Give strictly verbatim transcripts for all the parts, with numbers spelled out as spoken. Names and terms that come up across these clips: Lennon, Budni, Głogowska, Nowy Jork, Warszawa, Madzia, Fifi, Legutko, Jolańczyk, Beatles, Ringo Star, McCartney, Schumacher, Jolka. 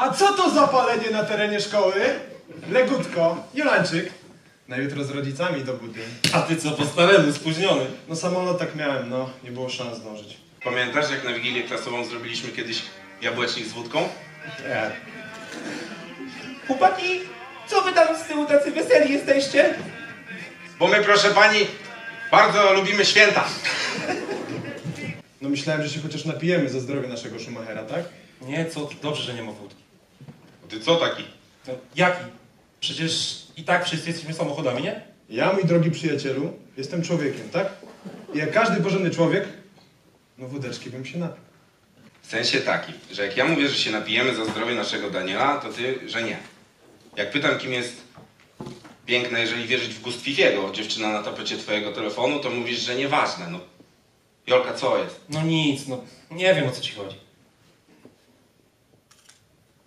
A co to za palenie na terenie szkoły? Legutko, Jolańczyk. Na jutro z rodzicami do Budni. A ty co, po staremu, spóźniony? No samolot tak miałem, no. Nie było szans zdążyć. Pamiętasz, jak na wigilię klasową zrobiliśmy kiedyś jabłecznik z wódką? Nie. Chłopaki, co wy tam z tyłu tacy weseli jesteście? Bo my, proszę pani, bardzo lubimy święta. No myślałem, że się chociaż napijemy za zdrowie naszego Schumachera, tak? Nie, co ty, dobrze, że nie ma wódki. Ty co taki? No, jaki? Przecież i tak wszyscy jesteśmy samochodami, nie? Ja, mój drogi przyjacielu, jestem człowiekiem, tak? I jak każdy porządny człowiek, no wódeczki bym się napił. W sensie taki, że jak ja mówię, że się napijemy za zdrowie naszego Daniela, to ty, że nie. Jak pytam, kim jest piękna, jeżeli wierzyć w gust Fifiego, dziewczyna na tapecie twojego telefonu, to mówisz, że nieważne, no. Jolka, co jest? No nic, no nie wiem, o co ci chodzi.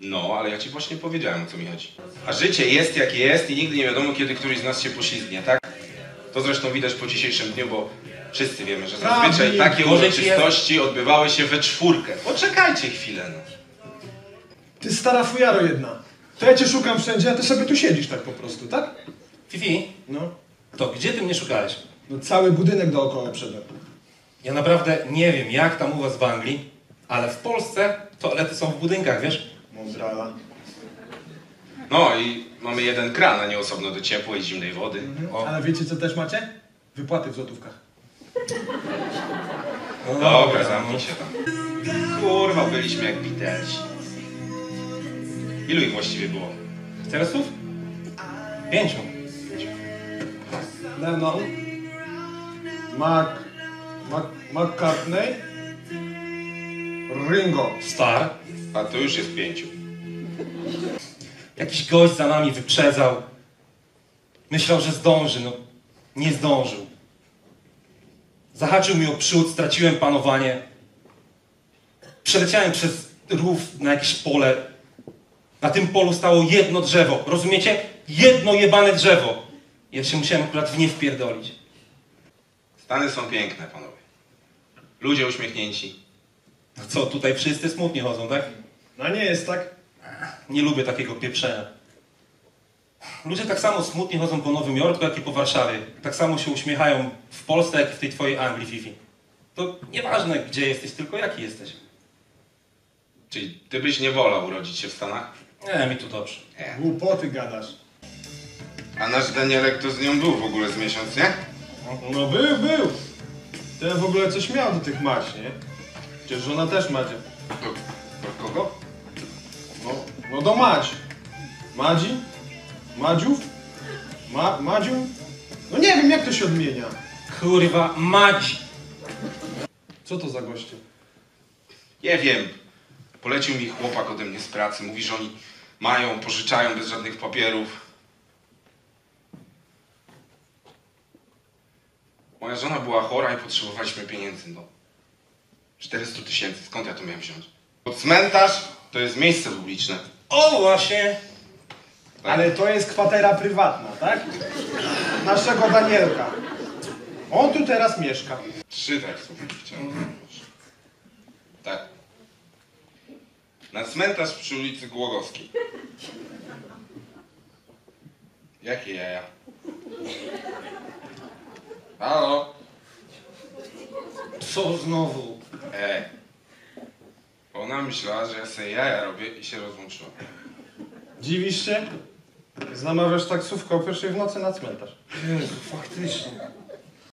No, ale ja ci właśnie powiedziałem, o co mi chodzi. A życie jest, jakie jest i nigdy nie wiadomo, kiedy któryś z nas się poślizgnie, tak? To zresztą widać po dzisiejszym dniu, bo wszyscy wiemy, że zazwyczaj takie uroczystości odbywały się we czwórkę. Poczekajcie chwilę, no. Ty stara fujaro jedna. To ja cię szukam wszędzie, a ty sobie tu siedzisz tak po prostu, tak? Fifi? No? To gdzie ty mnie szukałeś? No cały budynek dookoła przedem. Ja naprawdę nie wiem, jak tam u was w Anglii, ale w Polsce toalety są w budynkach, wiesz? Mądrala. No i mamy jeden kran, a nie osobno do ciepłej i zimnej wody. Mhm. O. Ale wiecie, co też macie? Wypłaty w złotówkach. No, dobra, zamknij się tam. Kurwa, byliśmy jak Beatlesi. Ilu ich właściwie było? Teresów? Pięciu. Pięciu. Lennon. Mac... Mac... McCartney. Ringo. Star. A to już jest pięciu. Jakiś gość za nami wyprzedzał. Myślał, że zdąży, no. Nie zdążył. Zahaczył mi o przód, straciłem panowanie. Przeleciałem przez rów na jakieś pole. Na tym polu stało jedno drzewo. Rozumiecie? Jedno jebane drzewo. Ja się musiałem akurat w nie wpierdolić. Stany są piękne, panowie. Ludzie uśmiechnięci. No co, tutaj wszyscy smutnie chodzą, tak? No nie jest tak. Nie lubię takiego pieprzenia. Ludzie tak samo smutnie chodzą po Nowym Jorku, jak i po Warszawie. Tak samo się uśmiechają w Polsce, jak i w tej twojej Anglii, Fifi. To nieważne, gdzie jesteś, tylko jaki jesteś. Czyli ty byś nie wolał urodzić się w Stanach? Nie, mi tu dobrze. Nie. Głupoty gadasz. A nasz Danielek to z nią był w ogóle z miesiąc, nie? No, no był, był. Ten w ogóle coś miał do tych maś, nie? Przecież żona też Madzie. Do kogo? No, no do Madzi. Madzi? Madziów? Ma, Madziu? No nie wiem, jak to się odmienia. Kurwa, Madzi. Co to za goście? Nie wiem. Polecił mi chłopak ode mnie z pracy. Mówi, że oni mają, pożyczają bez żadnych papierów. Moja żona była chora i potrzebowaliśmy pieniędzy. No. czterysta tysięcy. Skąd ja to miałem wziąć? Bo cmentarz to jest miejsce publiczne. O właśnie! Tak. Ale to jest kwatera prywatna, tak? Naszego Danielka. On tu teraz mieszka. Trzy tak są. Tak. Na cmentarz przy ulicy Głogowskiej. Jakie jaja? Halo? Co znowu? Ej. Ona myślała, że ja sobie jaja robię i się rozłączyła. Dziwisz się? Znamawiasz taksówkę o pierwszej w nocy na cmentarz. Jezu, faktycznie.